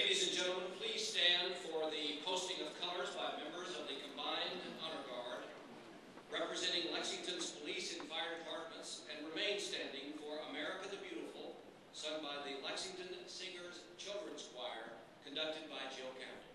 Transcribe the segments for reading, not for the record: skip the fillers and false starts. Ladies and gentlemen, please stand for the posting of colors by members of the Combined Honor Guard, representing Lexington's police and fire departments, and remain standing for America the Beautiful, sung by the Lexington Singers Children's Choir, conducted by Jill Campbell.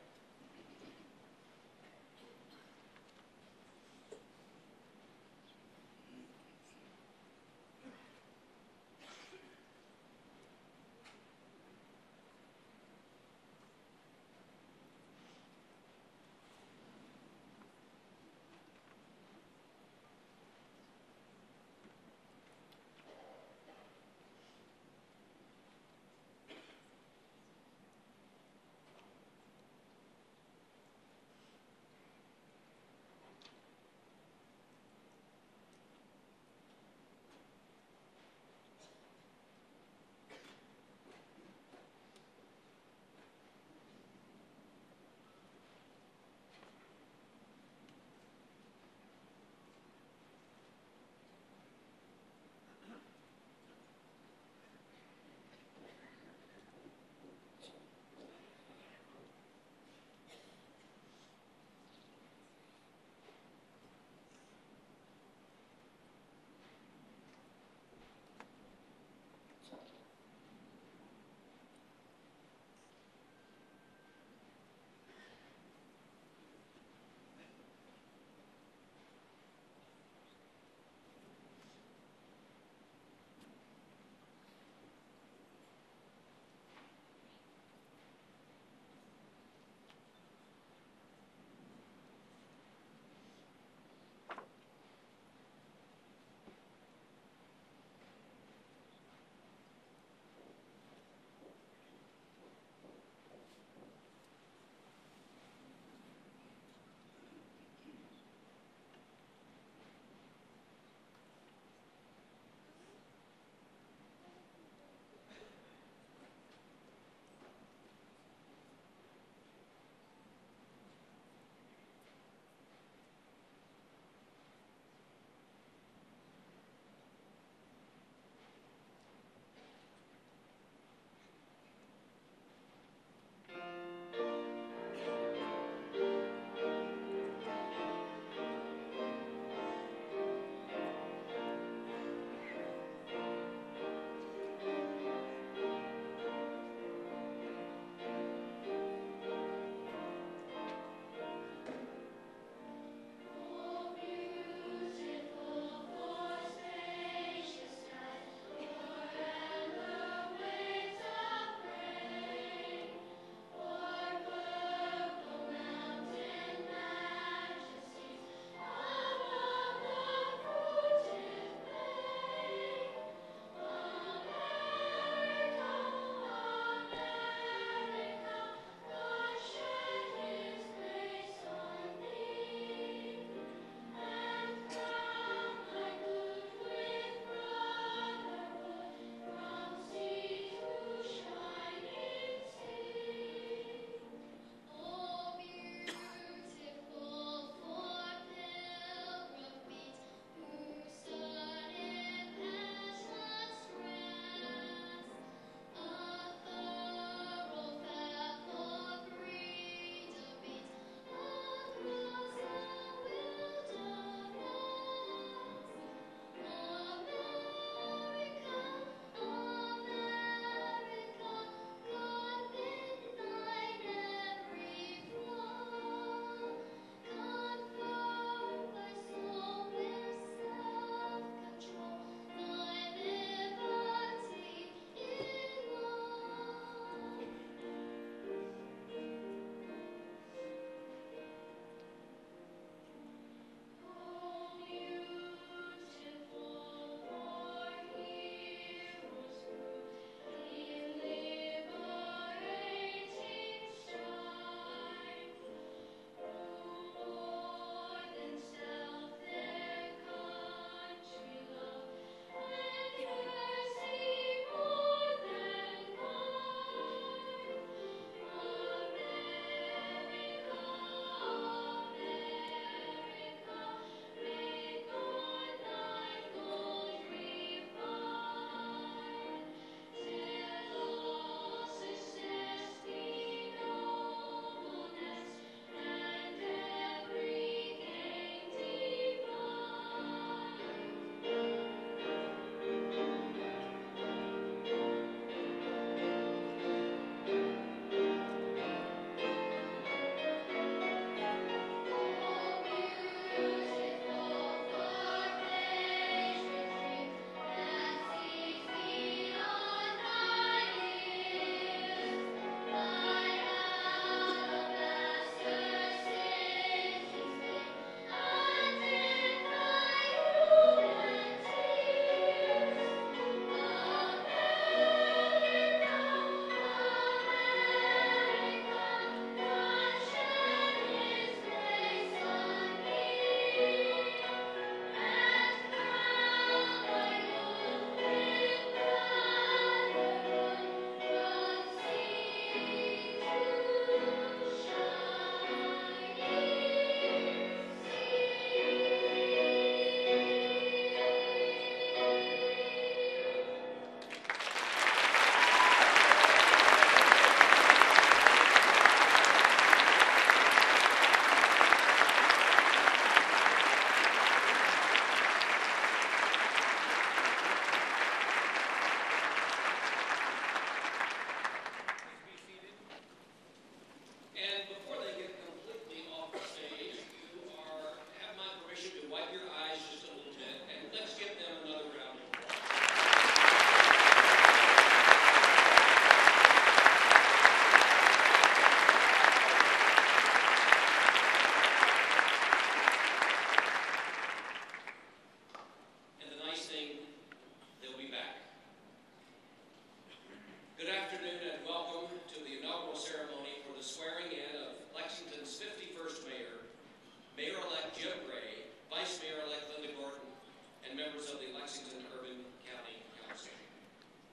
members of the Lexington Urban County Council.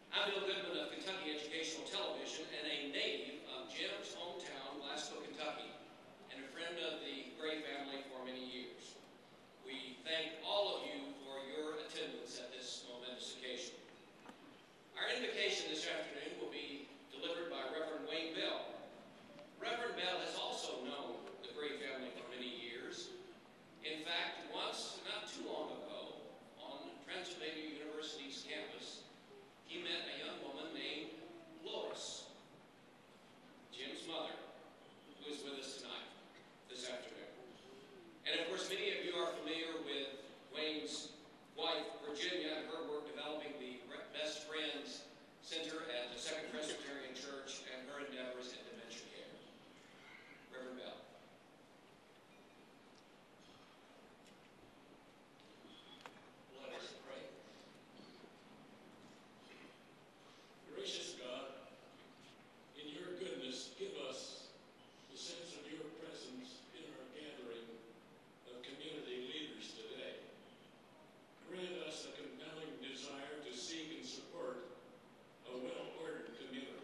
I'm Bill Goodman of Kentucky Educational Television and a native of Jim's hometown, Glasgow, Kentucky, and a friend of the Gray family for many years. We thank all of you for your attendance at this momentous occasion. Our invocation this afternoon will be delivered by Reverend Wayne Bell. Reverend Bell has also known the Gray family for many years. In fact, once, not too long ago, on Transylvania University's campus, he met a young woman named Lois, Jim's mother, who is with us tonight, this afternoon. And of course, many of you are familiar with Wayne's wife, Virginia, and her work developing the Best Friends Center at the Second Presbyterian Church and her endeavors in dementia care. Reverend Bell. Let us pray. Gracious God, in your goodness, give us the sense of your presence in our gathering of community leaders today. Grant us a compelling desire to seek and support a well-ordered community.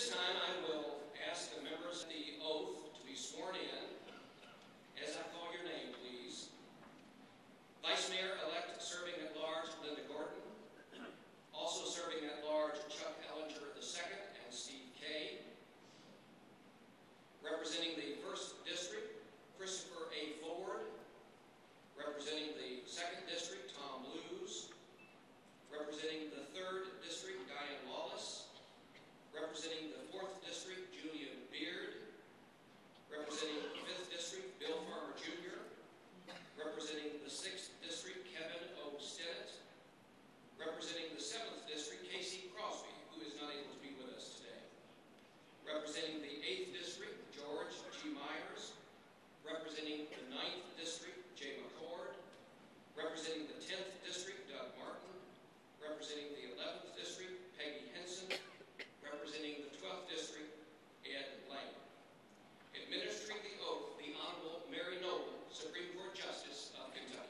this time, I will ask the members of the oath to be sworn in. As I call your name, please. Vice Mayor-elect serving at large, Linda Gordon. Also serving at large, Chuck Ellinger II and Steve Kay. Representing the 1st District, Christopher A. Ford. Representing the 2nd District, Tom Lewes. Representing the 3rd District, Diane Wallace. Representing the 4th District, Julian Beard. Representing the 5th District, Bill Farmer, Jr. Representing the 6th District, Kevin O. Stennett. Representing the 7th District, Casey Crosby, who is not able to be with us today. Representing the 8th District, George G. Myers. Representing the 9th District, Jay McCord. Representing the 10th District, Doug Martin. Representing the 11th District, Peggy Henson. Representing the 12th District, Ed Lang. Administering the oath, the Honorable Mary Noble, Supreme Court Justice of Kentucky.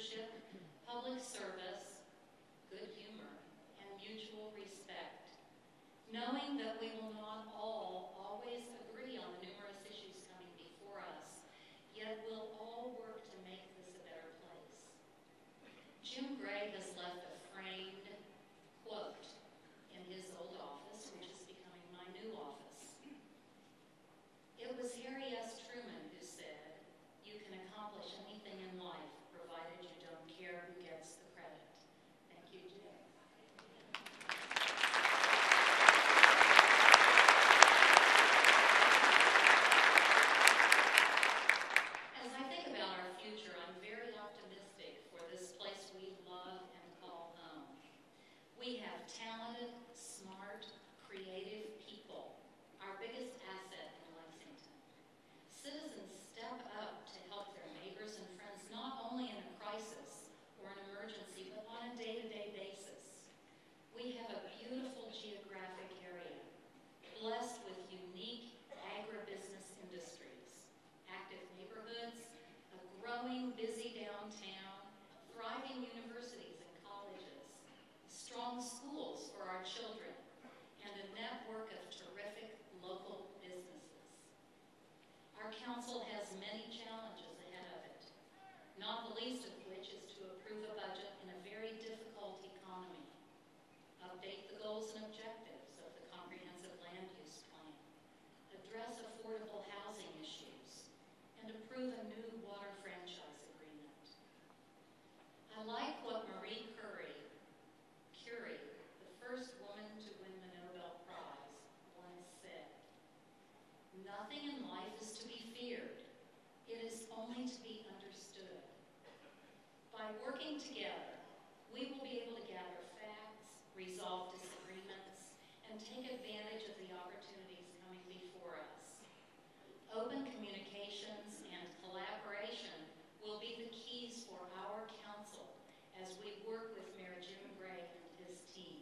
leadership, public service, good humor, and mutual respect, knowing that we will not all always agree on the numerous issues coming before us, yet we'll all work to make this a better place. Jim McBride has left a framed quote in his old office, which is becoming my new office. It was Harry S. Truman who said, "You can accomplish anything in life, provided you don't care who gets the credit." Thank you, Jim. As I think about our future, I'm very optimistic for this place we love and call home. We have talented, smart, creative people, our biggest asset in Lexington. Citizens step up to help their neighbors and friends, not only in a crisis or an emergency, but on a day-to-day basis. We have a beautiful geographic area, blessed with unique agribusiness industries, active neighborhoods, a growing, busy downtown, thriving universities and colleges, strong schools for our children, and a network of terrific local businesses. Our council has many challenges ahead of it, not the least of which is to approve a budget in a very difficult economy, update the goals and objectives of the comprehensive land use plan, address affordable housing issues, and approve a new water franchise agreement. I like what Marie Curie, the first woman to win the Nobel Prize, once said. Nothing in life is to be feared. It is only to be understood. By working together, we will be able to gather facts, resolve disagreements, and take advantage of the opportunities coming before us. Open communications and collaboration will be the keys for our council as we work with Mayor Jim McBride and his team.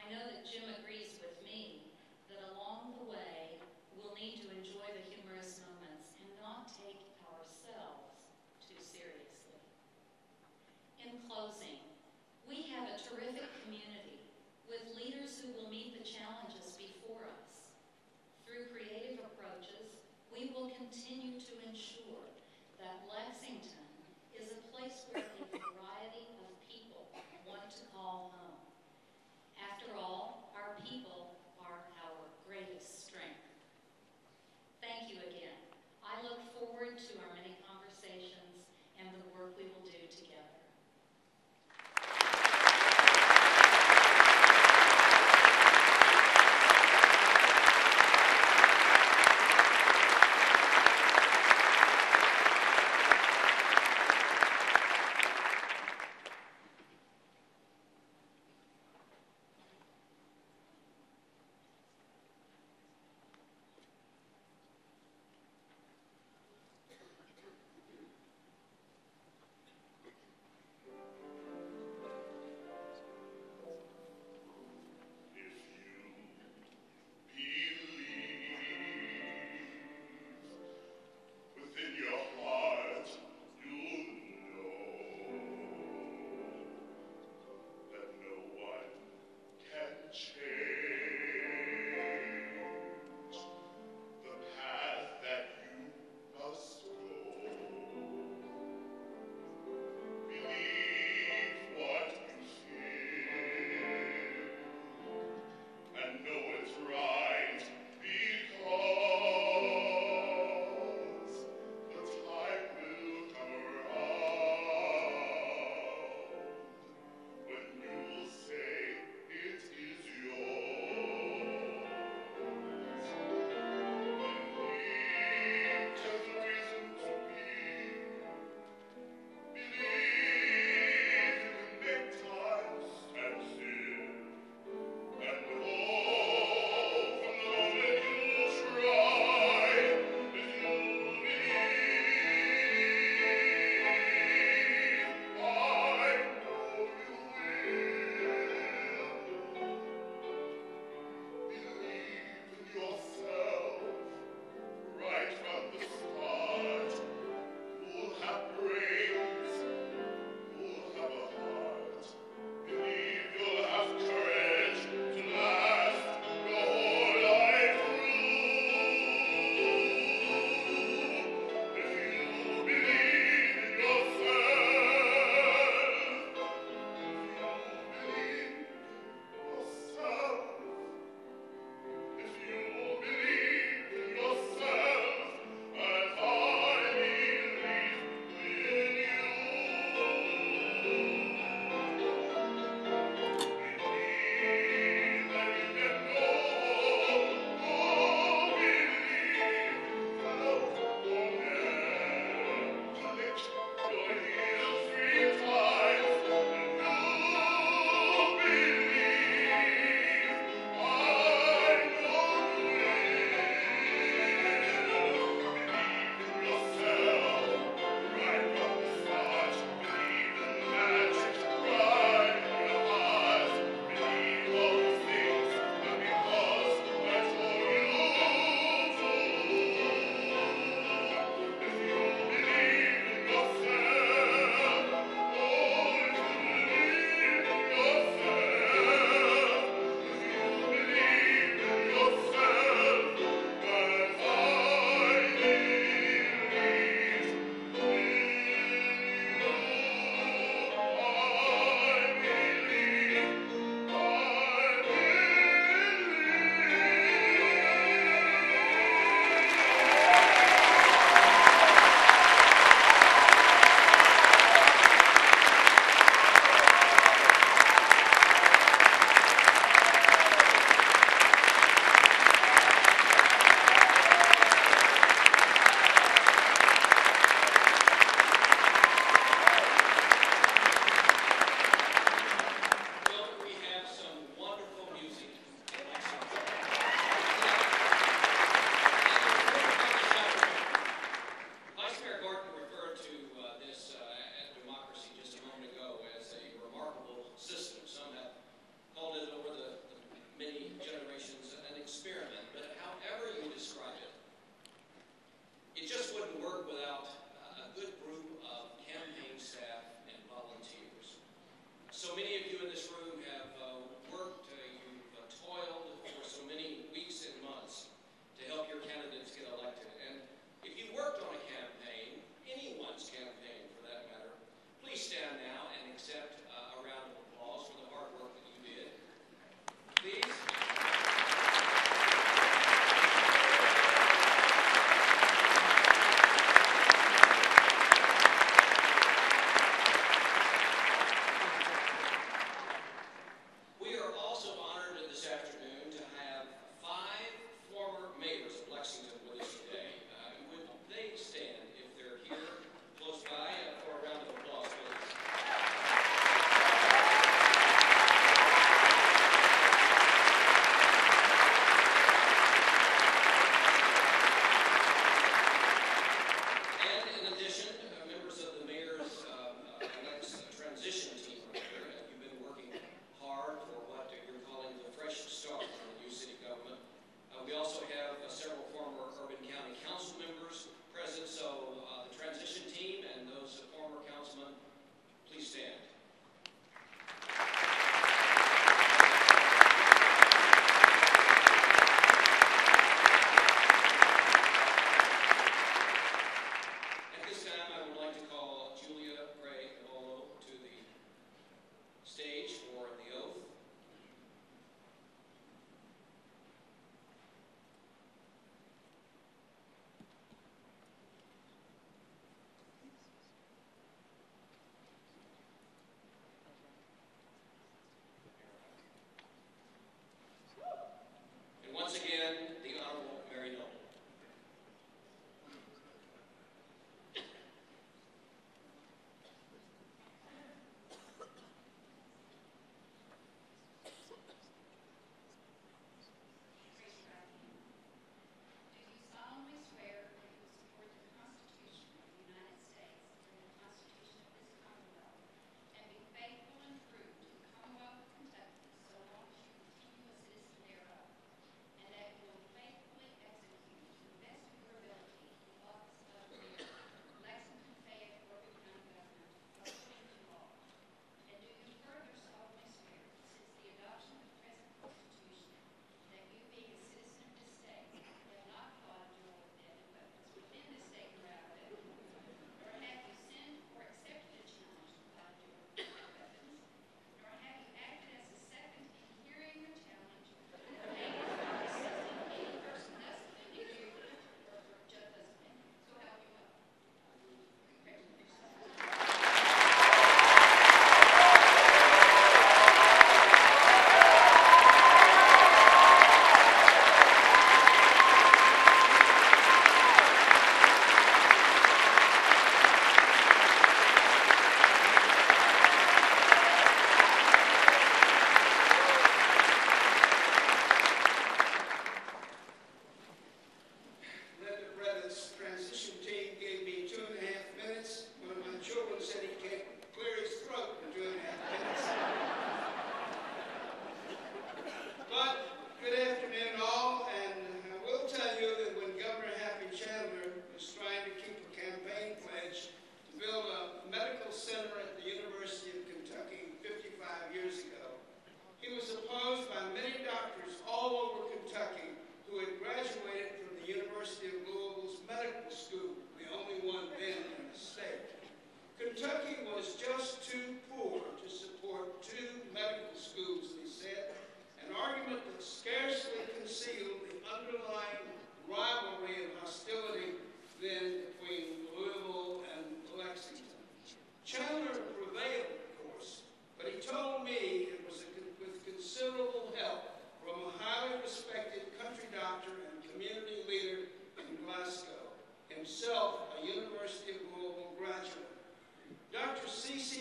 I know that Jim agrees with me that along the way, we'll need to enjoy the humorous moments and not take ourselves too seriously. In closing, we have a terrific community with leaders who will meet the challenges before us. Through creative approaches, we will continue to ensure that Lexington is a place where a variety of people want to call home. After all, our people are our greatest strength. Thank you again. I look forward to our many conversations and the work we will do together.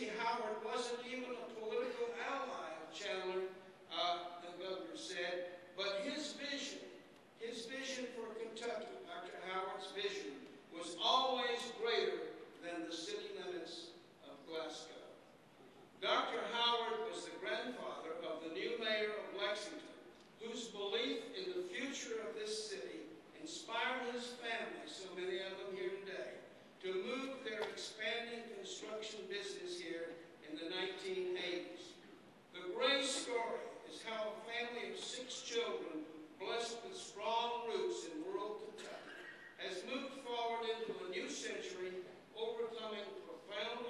see, Howard wasn't even a political ally of Chandler, the governor said, but his vision for Kentucky, Dr. Howard's vision, was always greater than the city limits of Glasgow. Dr. Howard was the grandfather of the new mayor of Lexington, whose belief in the future of this city inspired his family, so many of them here today, to move their expanding construction business here in the 1980s. The great story is how a family of 6 children, blessed with strong roots in rural Kentucky, has moved forward into a new century, overcoming profound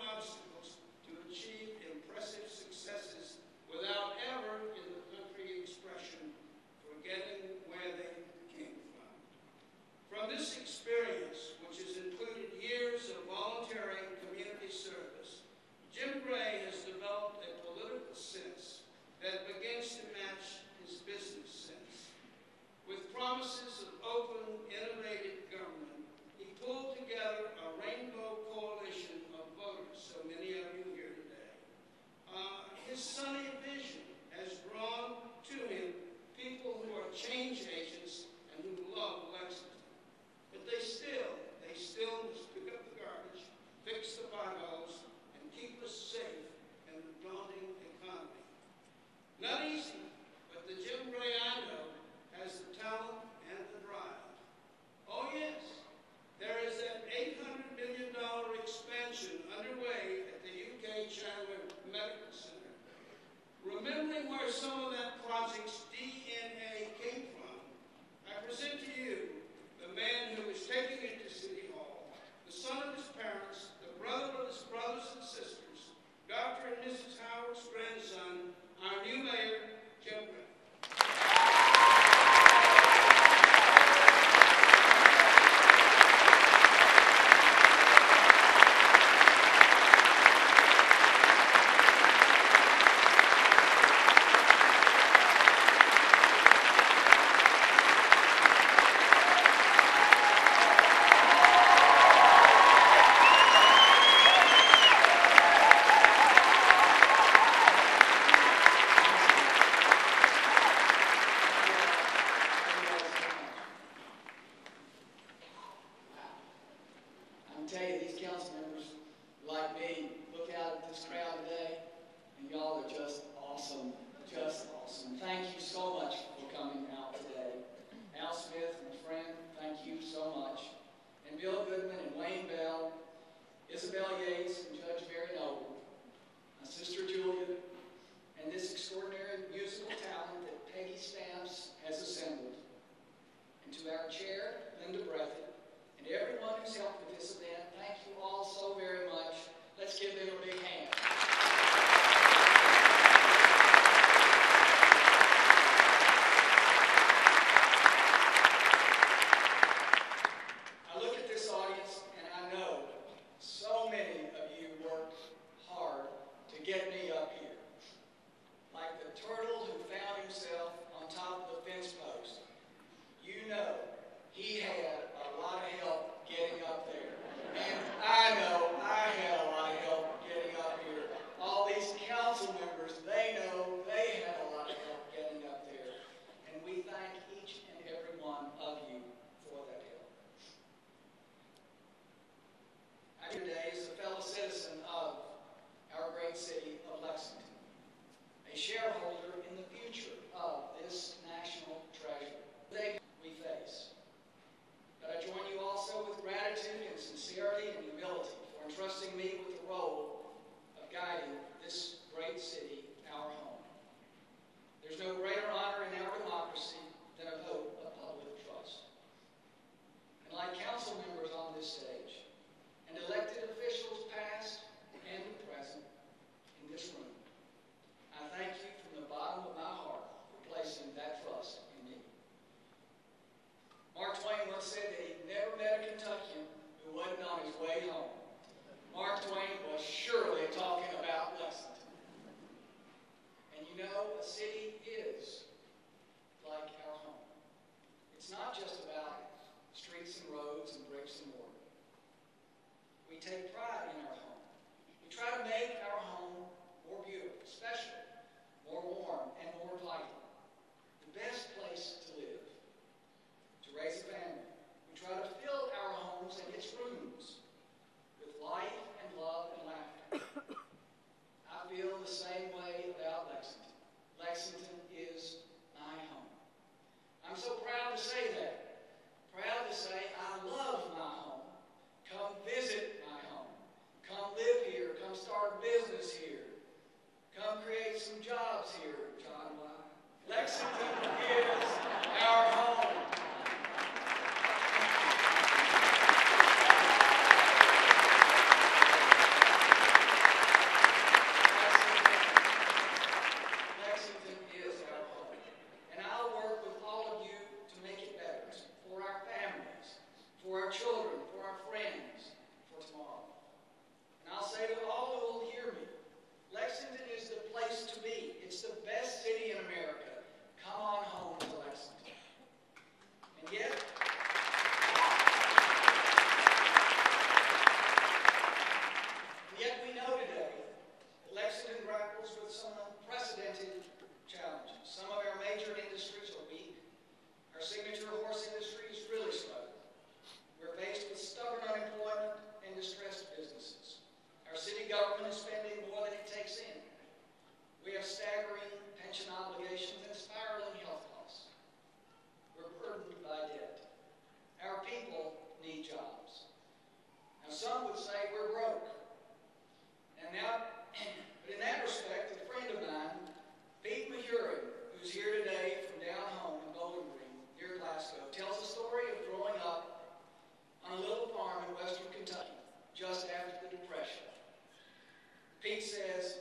Pete says,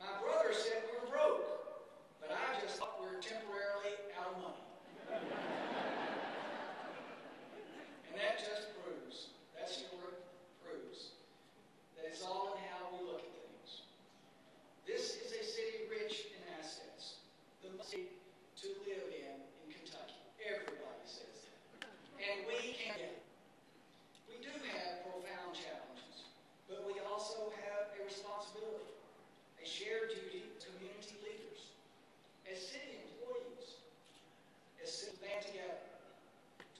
my brother said we were broke, but I just thought we were temporarily out of money. And that just proves, that story proves, that it's all in how we look at things. This is a city rich in assets, the city to live in Kentucky. Everybody says that. And we can get it. We do have profound challenges, but we also have a responsibility, a shared duty as community leaders, as city employees, as citizens to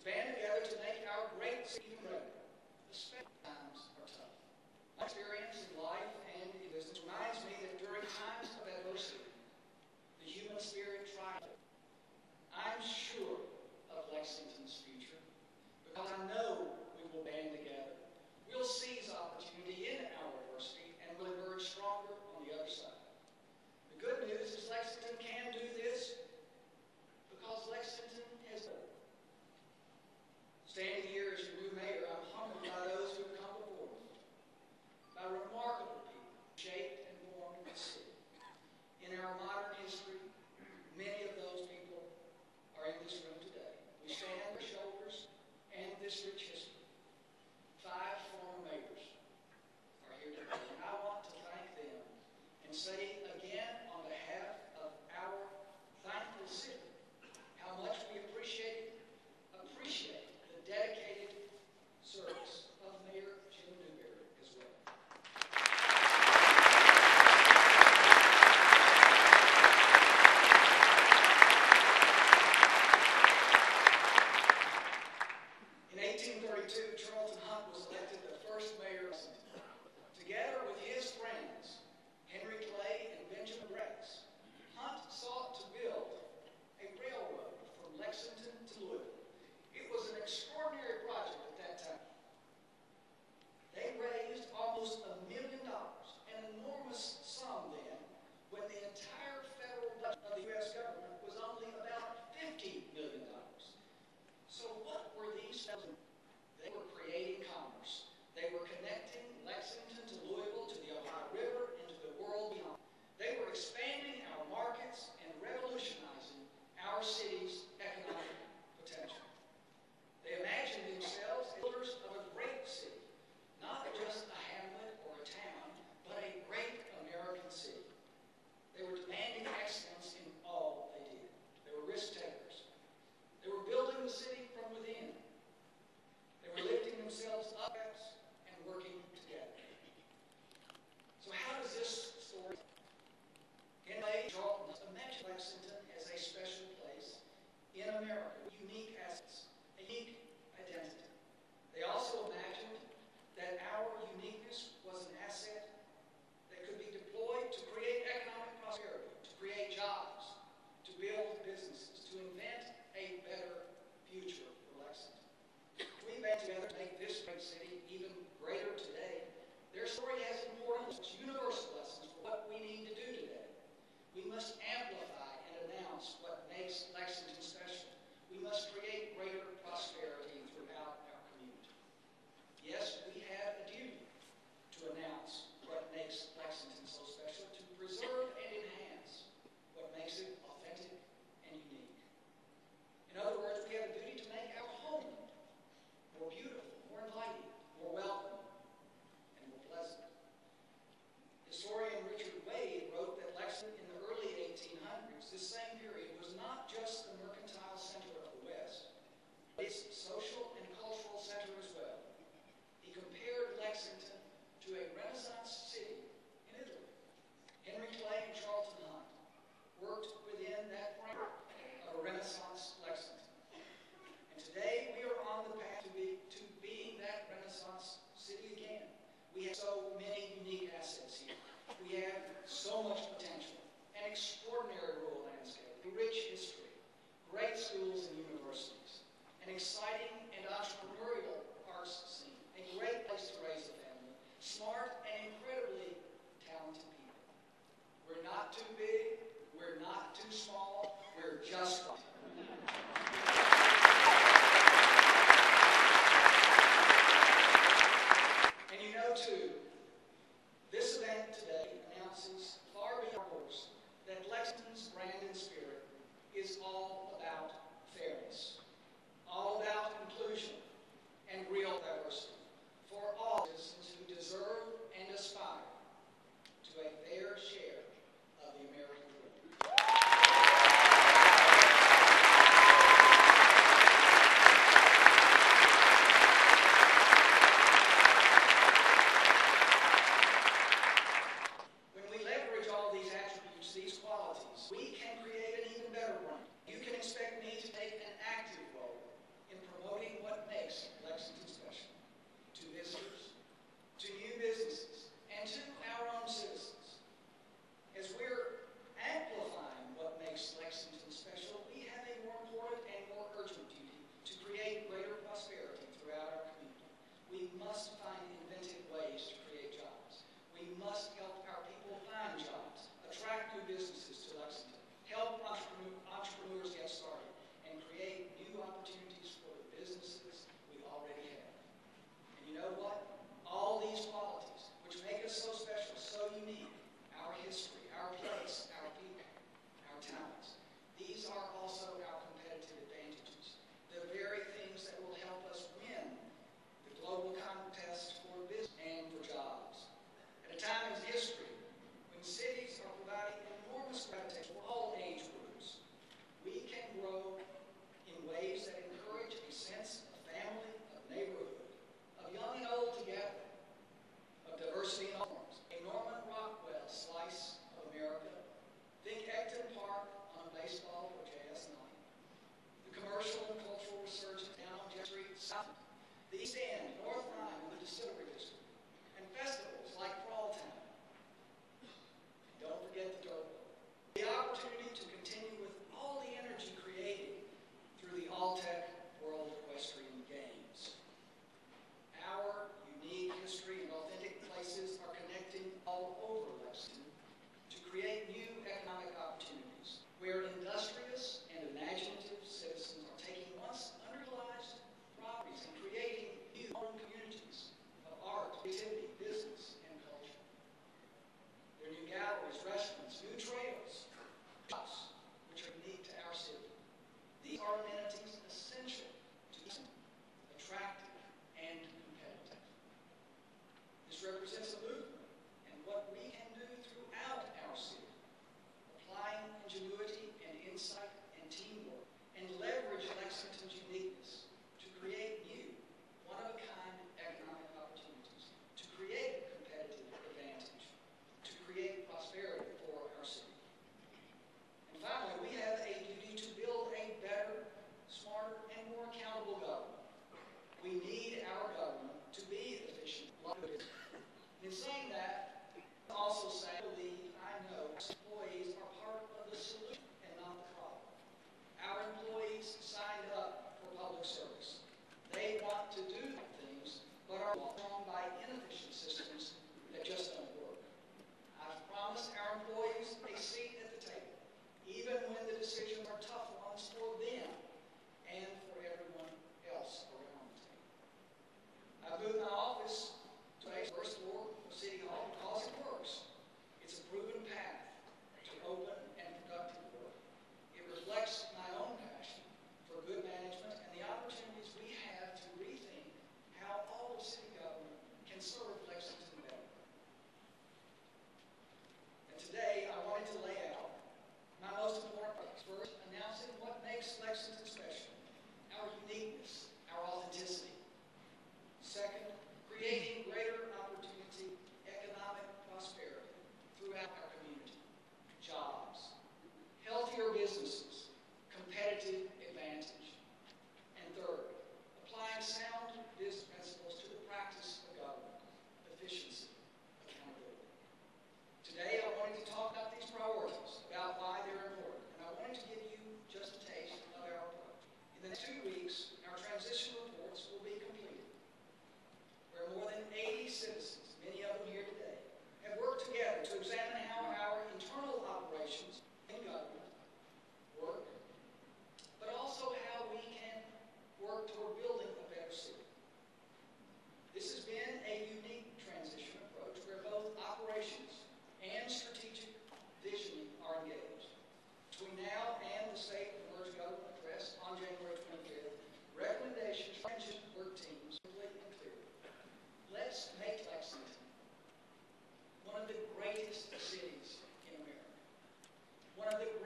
band together to make our great city even better. Especially times are tough. My experience in life and in business reminds me that during times of adversity, the human spirit triumphs. I'm sure of Lexington's future because I know we will band together. We'll seize opportunity in our adversity and we'll emerge stronger on the other side. The good news is Lexington can do this because Lexington has done it. Standing here as your new mayor, I'm humbled by those who have come before me, by remarkable people who shaped and formed the city. In our modern history, many of those people are in this room today. We stand on their shoulders and this rich history. 5 former mayors are here today, and I want to thank them and say again on behalf of our thankful city how much we appreciate the dedicated service of Mayor Jim McBride as well. Exciting and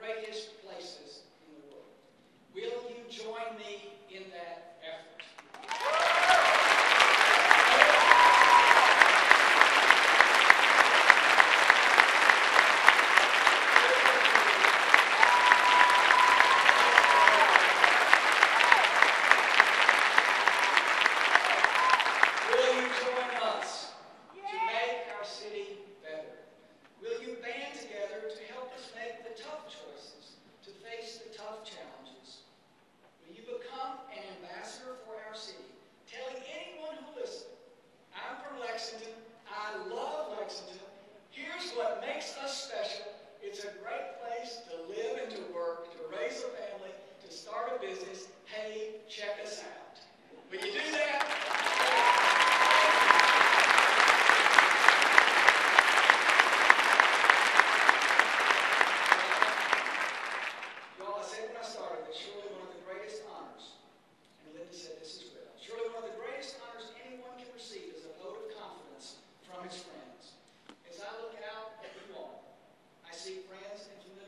greatest places in the world. Will you join me in that effort? Friends. As I look out at the wall, I see friends and familiar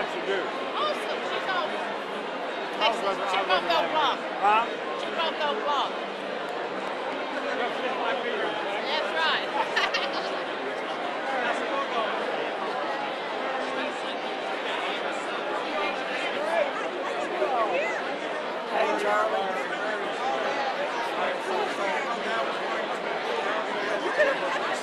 How'd she do? Awesome. She's over. Texas. Chicago block. Huh? Chicago block. That's right. Hey, Charlie. That's what you did. That's,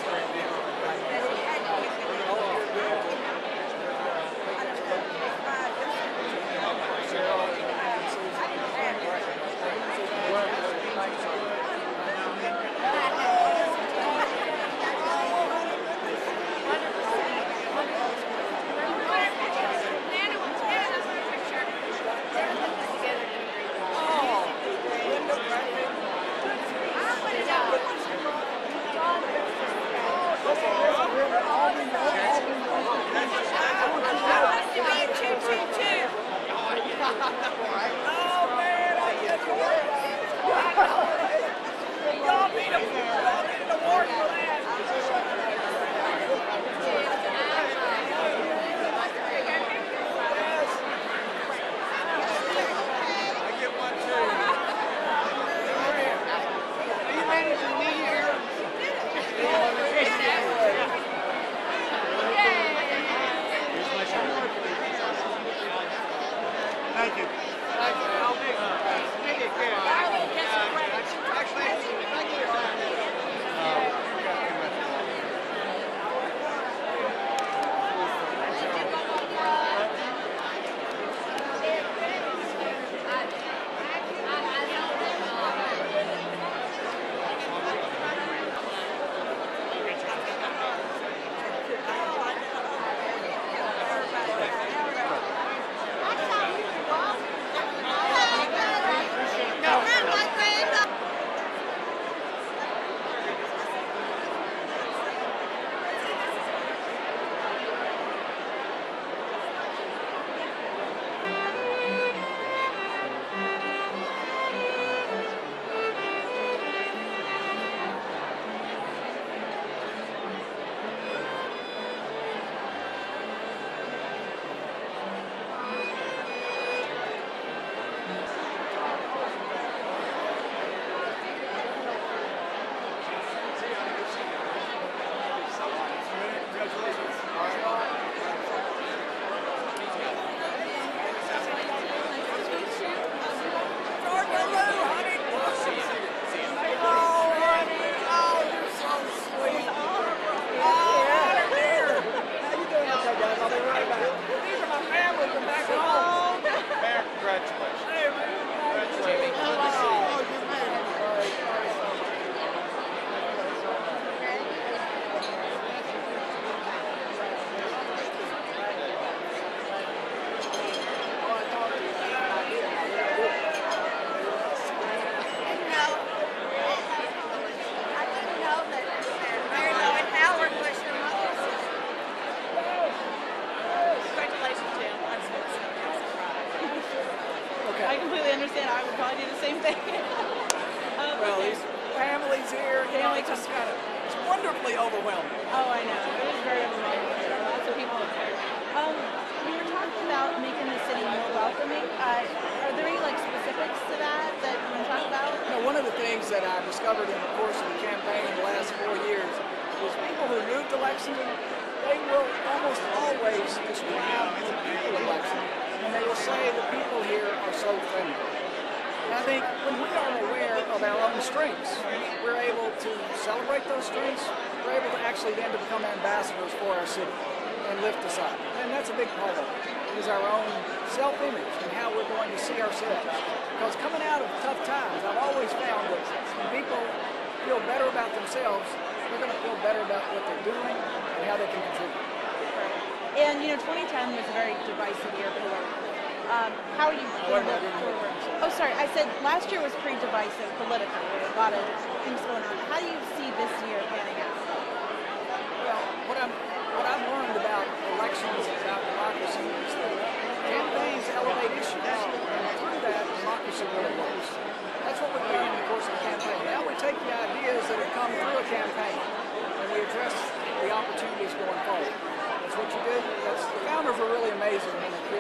the founders were really amazing when they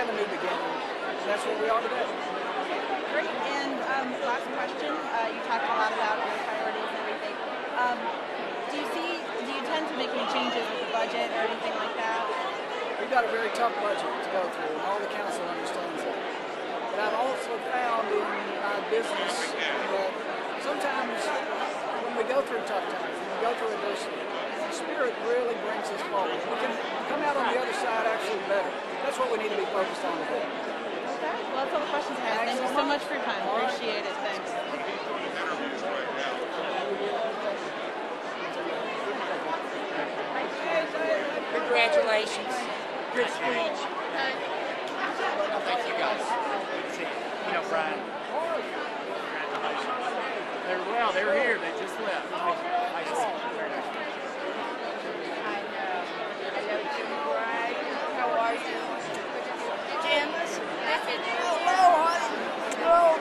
have a new beginning. So that's what we are today. Great. And last question. You talked a lot about your priorities and everything. Do you tend to make any changes with the budget or anything like that? We've got a very tough budget to go through, and all the council understands that. But I've also found in my business that sometimes when we go through tough times, when we go through adversity, spirit really brings us forward. We can come out on the other side actually better. That's what we need to be focused on today. Okay. Well, that's all the questions I have. Thank you so much for your time. Appreciate it. Thanks. Congratulations. Good speech. Thank you guys. You know, Brian, congratulations. They're here. They just left.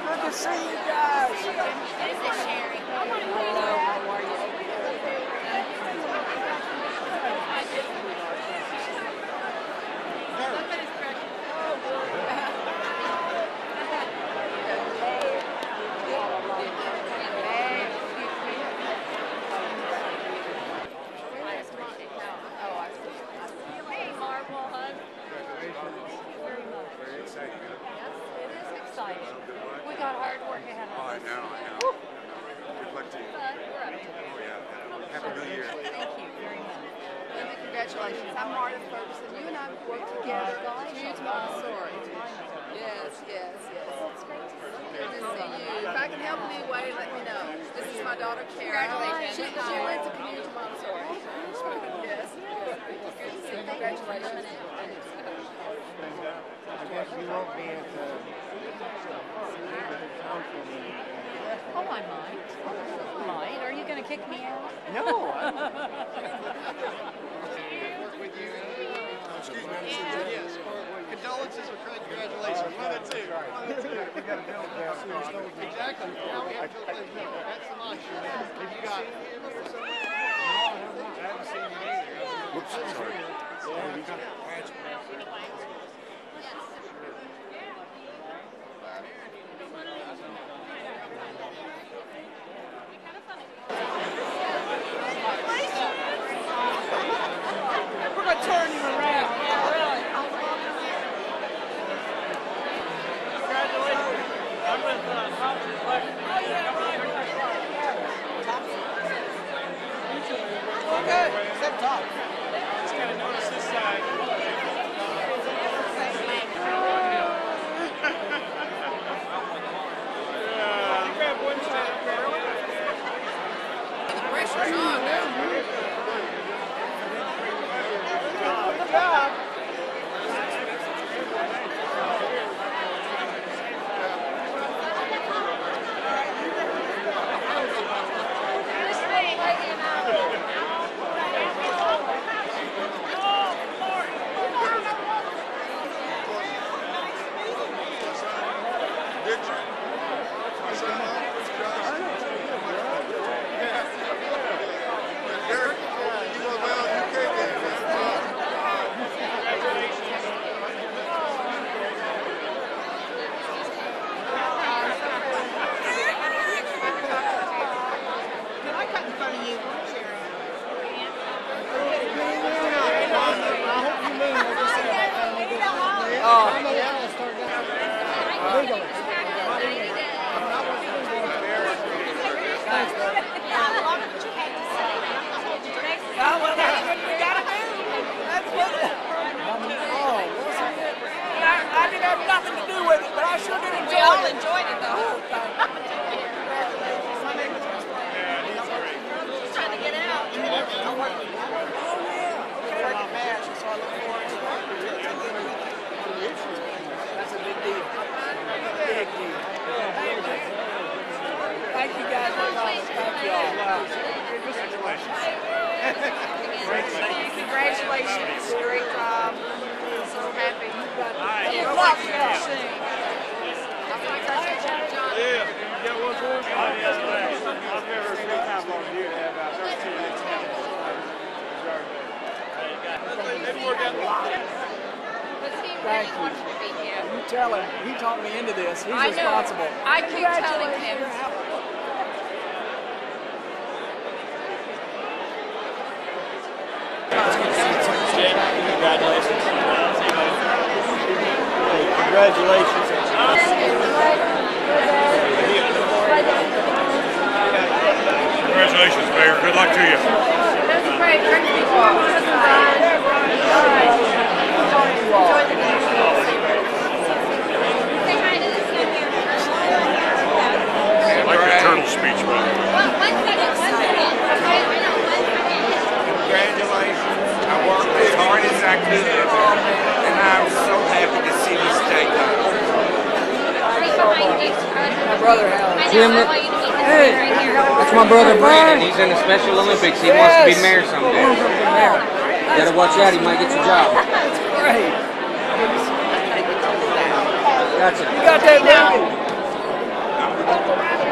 Good to see you guys. This is Sherry. Hello, how are you? Congratulations. I'm Marta Ferguson. You and I have worked together. Huge story. Yes, yes, yes. It's great to see you. Good to see you. If I can help in any way, let me know. This is my daughter, Kara. Congratulations. She went to community Montessori. Yes. Good to see you. Congratulations. I guess you won't be at the council meeting. Oh, I might. Are you going to kick me out? No. Excuse me. Yes. Condolences or congratulations. One of the two. We got to build down. Exactly. That's the mantra. Have you got him or something? No, I haven't seen him either. Whoops. Sorry. Congratulations, great job. I'm so happy you've got I've never Thank you. Wants you to be here. You tell him. He talked me into this. He's responsible. I keep telling him. Congratulations. Congratulations. Congratulations, Mayor. Good luck to you. That's great. I like the turtle speech, by the way. Congratulations. I worked as hard as I could, and I'm so happy to see this day done. My brother, Jim, hey, that's my brother Brandon. He's in the Special Olympics. He wants to be mayor someday. You gotta watch out. He might get your job. That's great. Gotcha. You got that now.